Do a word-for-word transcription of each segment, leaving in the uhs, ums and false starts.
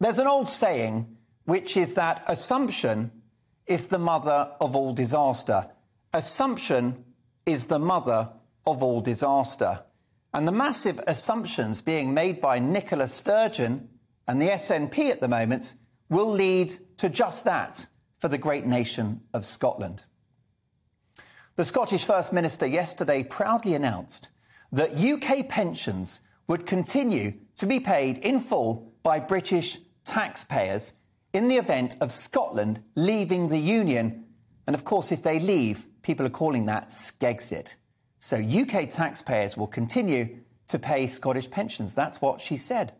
There's an old saying, which is that assumption is the mother of all disaster. Assumption is the mother of all disaster. And the massive assumptions being made by Nicola Sturgeon and the S N P at the moment will lead to just that for the great nation of Scotland. The Scottish First Minister yesterday proudly announced that U K pensions would continue to be paid in full by British taxpayers in the event of Scotland leaving the Union. And of course, if they leave, people are calling that Skexit. So U K taxpayers will continue to pay Scottish pensions. That's what she said.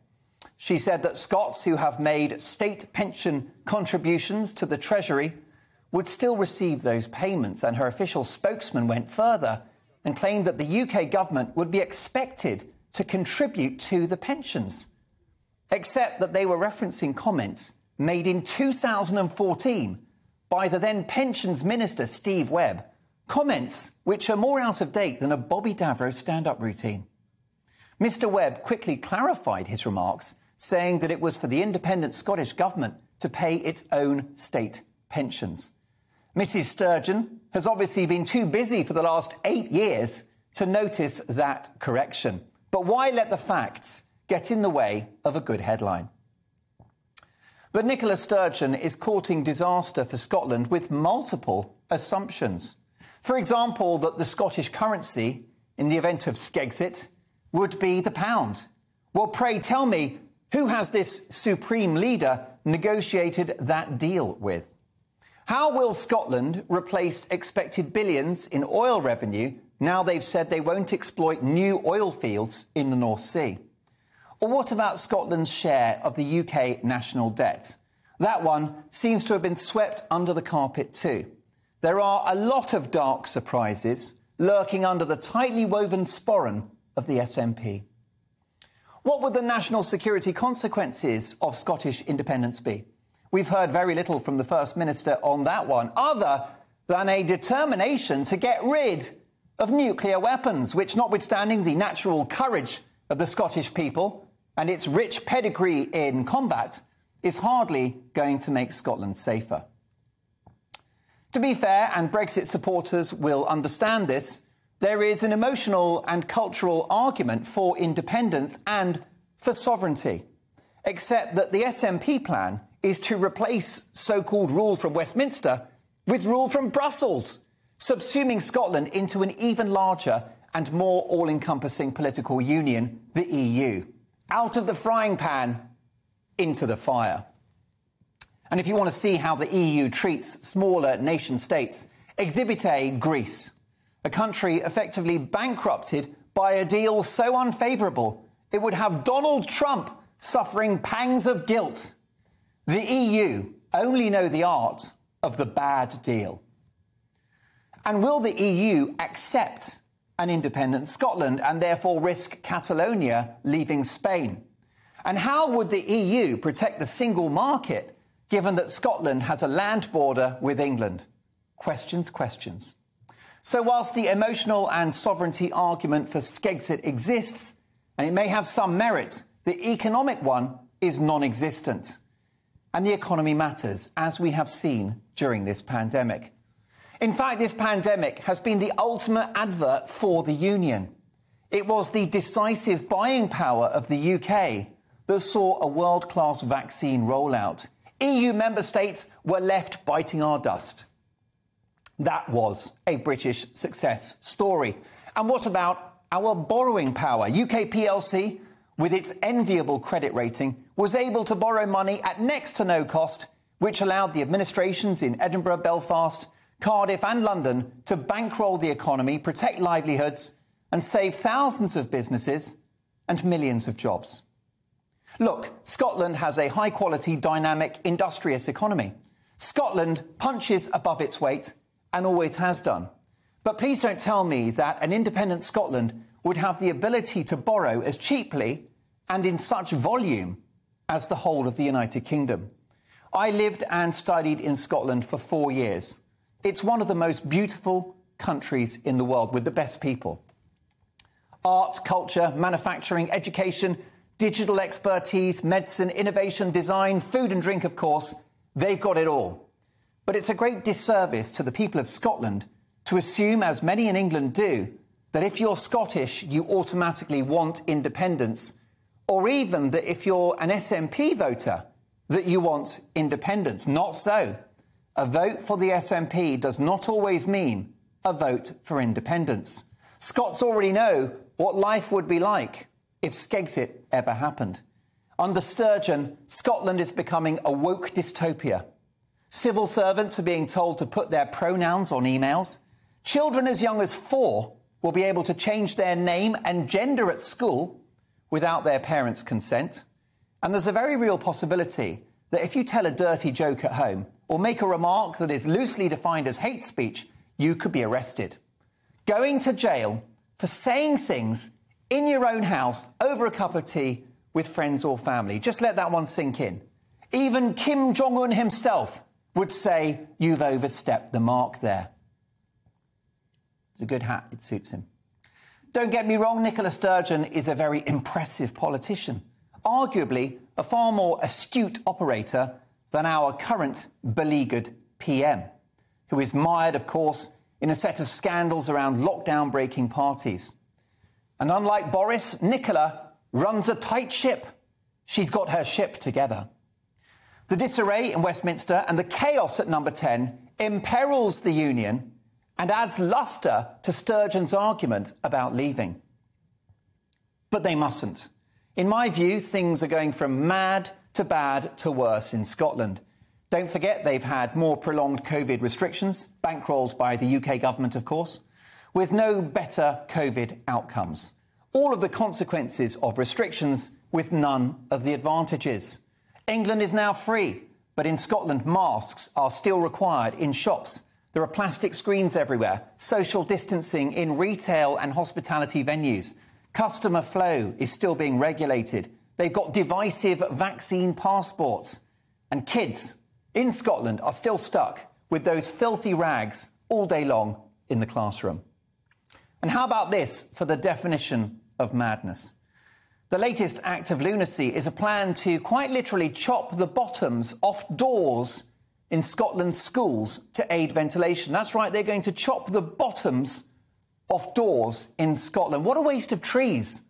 She said that Scots who have made state pension contributions to the Treasury would still receive those payments. And her official spokesman went further and claimed that the U K government would be expected to contribute to the pensions, except that they were referencing comments made in two thousand fourteen by the then Pensions Minister, Steve Webb, comments which are more out of date than a Bobby Davro stand-up routine. Mister Webb quickly clarified his remarks, saying that it was for the independent Scottish government to pay its own state pensions. Missus Sturgeon has obviously been too busy for the last eight years to notice that correction. But why let the facts get in the way of a good headline? But Nicola Sturgeon is courting disaster for Scotland with multiple assumptions. For example, that the Scottish currency, in the event of Skexit, would be the pound. Well, pray tell me, who has this supreme leader negotiated that deal with? How will Scotland replace expected billions in oil revenue now they've said they won't exploit new oil fields in the North Sea? Or what about Scotland's share of the U K national debt? That one seems to have been swept under the carpet too. There are a lot of dark surprises lurking under the tightly woven sporran of the S N P. What would the national security consequences of Scottish independence be? We've heard very little from the First Minister on that one, other than a determination to get rid of nuclear weapons, which, notwithstanding the natural courage of the Scottish people and its rich pedigree in combat, is hardly going to make Scotland safer. To be fair, and Brexit supporters will understand this, there is an emotional and cultural argument for independence and for sovereignty, except that the S N P plan is to replace so-called rule from Westminster with rule from Brussels, subsuming Scotland into an even larger and more all-encompassing political union, the E U. Out of the frying pan, into the fire. And if you want to see how the E U treats smaller nation-states, exhibite Greece, a country effectively bankrupted by a deal so unfavourable it would have Donald Trump suffering pangs of guilt. The E U only know the art of the bad deal. And will the E U accept an independent Scotland and therefore risk Catalonia leaving Spain? And how would the E U protect the single market, given that Scotland has a land border with England? Questions, questions. So whilst the emotional and sovereignty argument for Skexit exists, and it may have some merit, the economic one is non-existent. And the economy matters, as we have seen during this pandemic. In fact, this pandemic has been the ultimate advert for the Union. It was the decisive buying power of the U K that saw a world-class vaccine rollout. E U member states were left biting our dust. That was a British success story. And what about our borrowing power? U K P L C, with its enviable credit rating, was able to borrow money at next to no cost, which allowed the administrations in Edinburgh, Belfast, Cardiff and London to bankroll the economy, protect livelihoods and save thousands of businesses and millions of jobs. Look, Scotland has a high-quality, dynamic, industrious economy. Scotland punches above its weight and always has done. But please don't tell me that an independent Scotland would have the ability to borrow as cheaply and in such volume as the whole of the United Kingdom. I lived and studied in Scotland for four years. It's one of the most beautiful countries in the world, with the best people. Art, culture, manufacturing, education, digital expertise, medicine, innovation, design, food and drink, of course. They've got it all. But it's a great disservice to the people of Scotland to assume, as many in England do, that if you're Scottish, you automatically want independence, or even that if you're an S N P voter, that you want independence. Not so. A vote for the S N P does not always mean a vote for independence. Scots already know what life would be like if Skexit ever happened. Under Sturgeon, Scotland is becoming a woke dystopia. Civil servants are being told to put their pronouns on emails. Children as young as four will be able to change their name and gender at school without their parents' consent. And there's a very real possibility that if you tell a dirty joke at home or make a remark that is loosely defined as hate speech, you could be arrested. Going to jail for saying things in your own house over a cup of tea with friends or family. Just let that one sink in. Even Kim Jong-un himself would say you've overstepped the mark there. It's a good hat. It suits him. Don't get me wrong, Nicola Sturgeon is a very impressive politician, arguably a far more astute operator than our current beleaguered P M, who is mired, of course, in a set of scandals around lockdown-breaking parties. And unlike Boris, Nicola runs a tight ship. She's got her ship together. The disarray in Westminster and the chaos at number ten imperils the union and adds luster to Sturgeon's argument about leaving. But they mustn't. In my view, things are going from mad to bad to worse in Scotland. Don't forget they've had more prolonged COVID restrictions, bankrolled by the U K government, of course, with no better COVID outcomes. All of the consequences of restrictions with none of the advantages. England is now free, but in Scotland, masks are still required in shops. There are plastic screens everywhere, social distancing in retail and hospitality venues. Customer flow is still being regulated. They've got divisive vaccine passports. And kids in Scotland are still stuck with those filthy rags all day long in the classroom. And how about this for the definition of madness? The latest act of lunacy is a plan to quite literally chop the bottoms off doors in Scotland's schools to aid ventilation. That's right, they're going to chop the bottoms off doors in Scotland. What a waste of trees.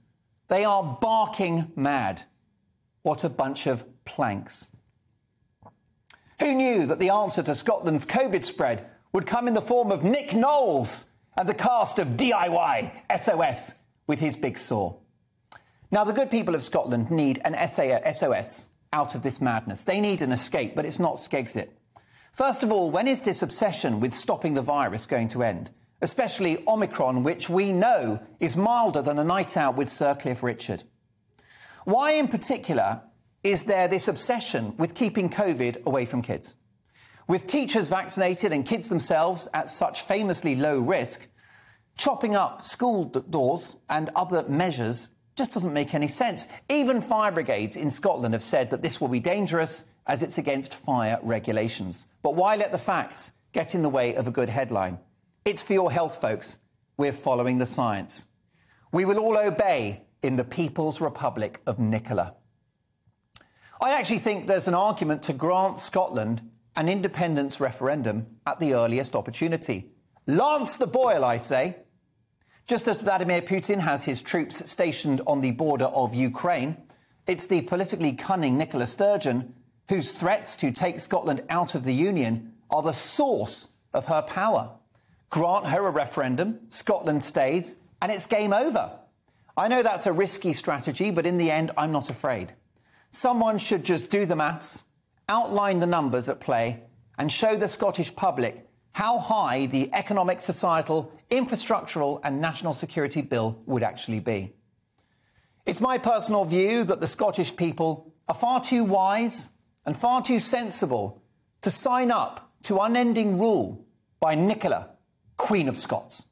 They are barking mad. What a bunch of planks. Who knew that the answer to Scotland's COVID spread would come in the form of Nick Knowles and the cast of D I Y S O S with his big saw? Now, the good people of Scotland need an S O S out of this madness. They need an escape, but it's not Skexit. First of all, when is this obsession with stopping the virus going to end? Especially Omicron, which we know is milder than a night out with Sir Cliff Richard. Why in particular is there this obsession with keeping COVID away from kids? With teachers vaccinated and kids themselves at such famously low risk, chopping up school doors and other measures just doesn't make any sense. Even fire brigades in Scotland have said that this will be dangerous as it's against fire regulations. But why let the facts get in the way of a good headline? It's for your health, folks. We're following the science. We will all obey in the People's Republic of Nicola. I actually think there's an argument to grant Scotland an independence referendum at the earliest opportunity. Lance the boil, I say. Just as Vladimir Putin has his troops stationed on the border of Ukraine, it's the politically cunning Nicola Sturgeon whose threats to take Scotland out of the Union are the source of her power. Grant her a referendum, Scotland stays, and it's game over. I know that's a risky strategy, but in the end, I'm not afraid. Someone should just do the maths, outline the numbers at play, and show the Scottish public how high the economic, societal, infrastructural and national security bill would actually be. It's my personal view that the Scottish people are far too wise and far too sensible to sign up to unending rule by Nicola, Queen of Scots.